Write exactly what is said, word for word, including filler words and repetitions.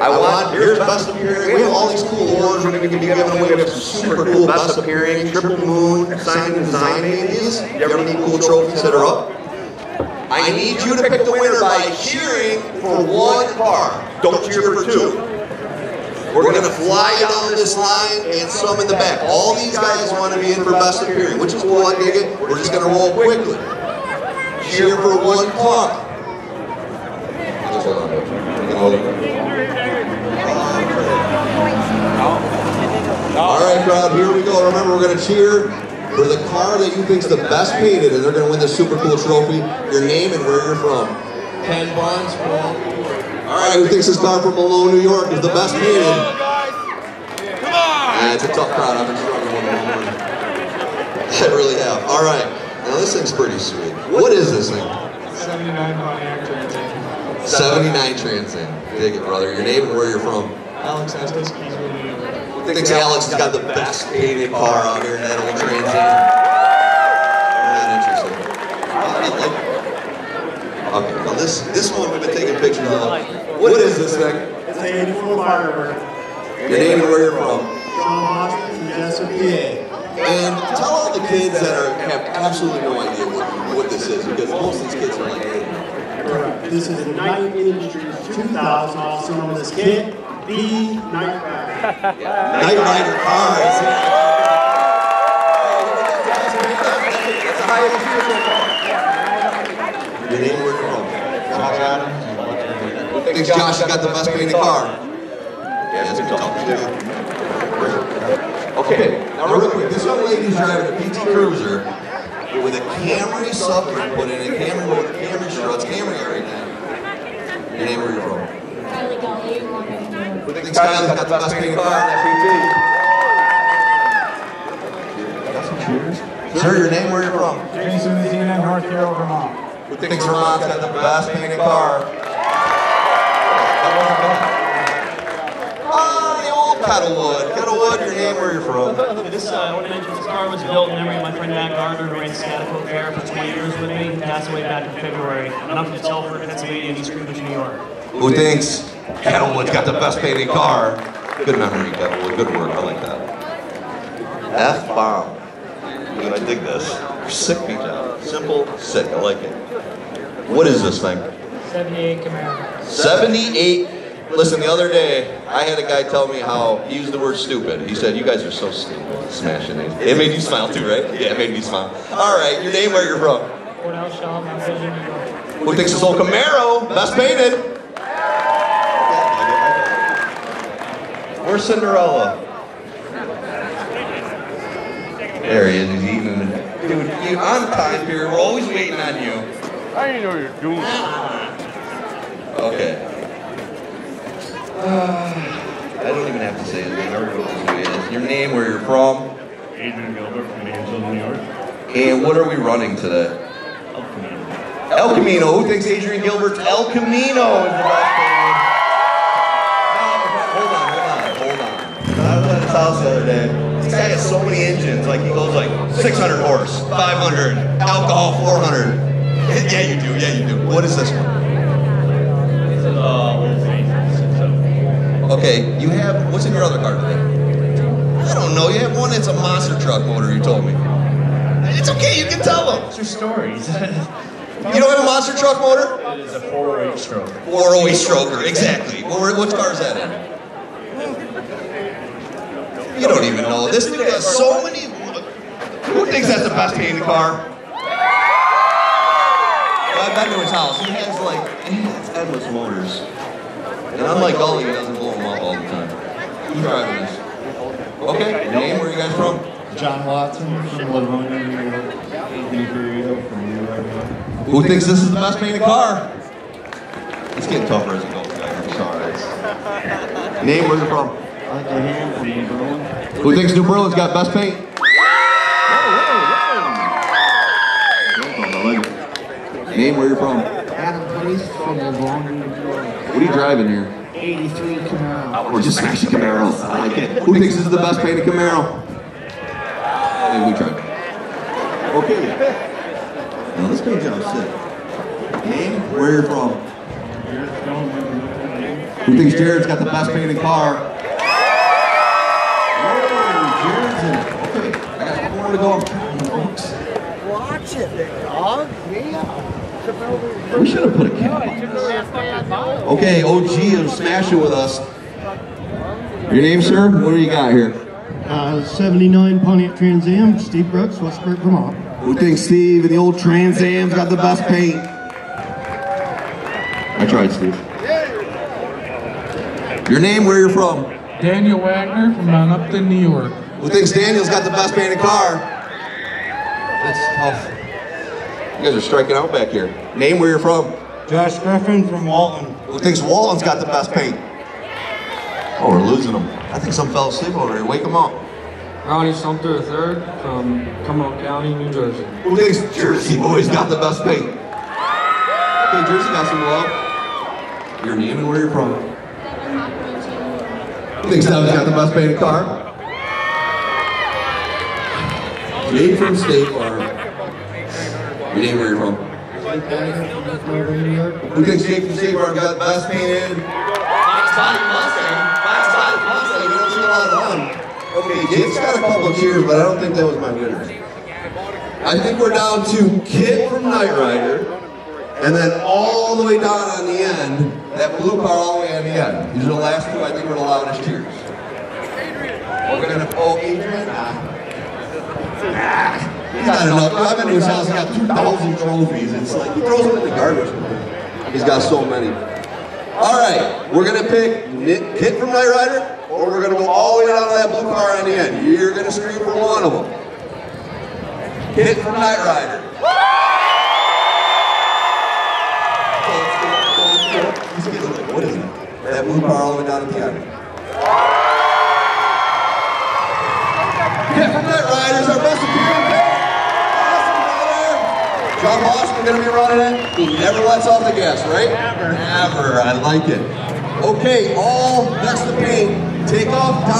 I want, here's best appearing. We have all these cool awards we're going to be giving away. We have some super cool best appearing, triple moon, sign and design babies. You ever need cool trophies that are up? I need you to pick the winner by cheering for one car. Don't cheer for two. We're going to fly down this line and some in the back. All these guys want to be in for best appearing, which is cool, I dig it. We're just going to roll quickly. Cheer for one car. Just hold on. Hold on. All right, crowd, here we go. Remember, we're going to cheer for the car that you think is the best painted, and they're going to win the super cool trophy. Your name and where you're from. Ken Barnes. All right, who thinks this car from Malone, New York is the best painted? Come on! Yeah, it's a tough crowd. I've been struggling with that one. I really have. All right, now this thing's pretty sweet. What is this thing? seventy-nine Pontiac Trans Am. seventy-nine Trans Am. Dig it, brother. Your name and where you're from. Alex Estes, Keysville, New York. Who thinks Alex has got the best painted car out here in that old Trans Am? Not interesting. I like it. Okay, now this, this one we've been taking pictures of. What is this thing? It's an eighty-four Firebird. Your name and where you're from? Sean Hawkins from Jessup, P A. And tell all the kids that are, have absolutely no idea what, what this is, because most of these kids are like, hey. Correct. This is the Knight Industries Two Thousand, also known as Kit the Knight Rider. Yeah. Knight Rider cars. Hey, that's a high car. Your name and where you're from? Who thinks Josh got the best painted car? Yeah, it's been tough. Okay, now real quick, this young lady's driving a P T Cruiser with a Camry sub frame put in, a Camry with a Camry struts, Camry everything. Your name, where you're from? Kylie Golly. Who thinks Kylie got the best painted car in that P T? Sir, your name, where you're from? Jason, North Carolina, Vermont. Who thinks Vermont's got the best painted car? Ah, the old Paddlewood. Paddlewood, your name, where you're from? This uh, ornamental car was built in memory of my friend Matt Gardner, who ran Santa Cruz Air for twenty years with me. He passed away back in February. And I'm from Telford, Pennsylvania, and East Greenwich, New York. Who thinks Paddlewood's got the best painted car? Good memory, Paddlewood. Good work. I like that. F-bomb. Dude, I dig this. Sick beat job. Simple, sick. I like it. What is this thing? seventy-eight Camaro. seventy-eight. Listen, the other day, I had a guy tell me how he used the word stupid. He said, you guys are so stupid. Smashing it. It made you smile too, right? Yeah, it made me smile. All right, your name, where you're from? Who thinks this old Camaro best painted? Where's Cinderella? There he is, he's eating. Dude, you're on time here, we're always waiting on you. I didn't know what you're doing. Okay. Uh, I don't even have to say his name, everyone knows who he is. Your name, where you're from? Adrian Gilbert from Angel, New York. And what are we running today? El Camino. El Camino, who thinks Adrian Gilbert's El Camino is the best name? No, hold on, hold on, hold on. I was at his house the other day. This guy has so many engines, like he goes like six hundred horse, five hundred, alcohol four hundred. Yeah, you do, yeah, you do. What is this one? Uh, okay, you have, what's in your other car today? I don't know, you have one that's a monster truck motor, you told me. It's okay, you can tell them. It's your stories. You don't have a monster truck motor? It is a four oh eight stroker. four oh eight stroker, exactly. What, what car is that in? You don't even know. This dude has so many... Who thinks that's the best painted car? Well, I've been to his house. He has like... He has endless motors. And unlike Gully, he doesn't blow them up all the time. Who's driving this? Okay, your name, where are you guys from? John Watson from Livonia, New York. Anthony Ferriero from New York. Who thinks this is the best painted car? It's getting tougher as it goes, guys. I'm sorry. Name, where are you from? I like your hand. Who thinks New Berlin's got best paint? Whoa, whoa, whoa. Name, where you're from? Adam Price from Livonia, New York. What are you driving here? eighty-three Camaro. We're just smashing Camaros. I like it. Who thinks this is the best painted Camaro? Hey, we tried. Okay. Now this paint job's sick. Name, where you're from? who thinks Jared's got the best painted car. Oh, Jared's in it. Okay, I got four to go. Folks. Watch it, big dog. Yeah. We should have put a cap on this. Okay, O G of Smash It With Us. Your name, sir? What do you got here? Uh, seventy-nine Pontiac Trans Am, Steve Brooks, Westbrook, Vermont. Who thinks Steve and the old Trans Am's got the best paint? I tried, Steve. Your name, where you're from? Daniel Wagner from Mount Upton, New York. Who thinks Daniel's got the best painted car? That's tough. You guys are striking out back here. Name, where you're from? Josh Griffin from Walton. Who thinks Walton's got the best paint? Oh, we're losing them. I think some fell asleep over here. Wake them up. Ronnie Sumter the third from Cumberland County, New Jersey. Who thinks Jersey boys got the best paint? Okay, Jersey got some love. Your name and where you're from. Who thinks Devin's got the best painted car? Jade from State Farm. Your name and where you're from. Who thinks Jade from State Farm got the best painted? Fox Body Mustang. Okay, Jake's got a couple of cheers, but I don't think that was my winner. I think we're down to Kid from Knight Rider, and then all the way down on the end, that blue car all the way on the end. These are the last two I think were the loudest cheers. We're gonna, oh, Adrian, ah, he's not enough. I've been to his house, he's got two thousand trophies. It's like, he throws them in the garbage. He's got so many. All right, we're gonna pick Kid from Knight Rider, or we're going to go all the way down to that blue car on the end. You're going to scream for one of them. Hit from Knight Rider. He's getting like, what is it? That blue car all the way down at the end. Hit from Knight Rider is our best appearing pick. Awesome, brother. John Boston going to be running it. He never lets off the gas, right? Never. Never. I like it. Okay, all that's the paint. Take off.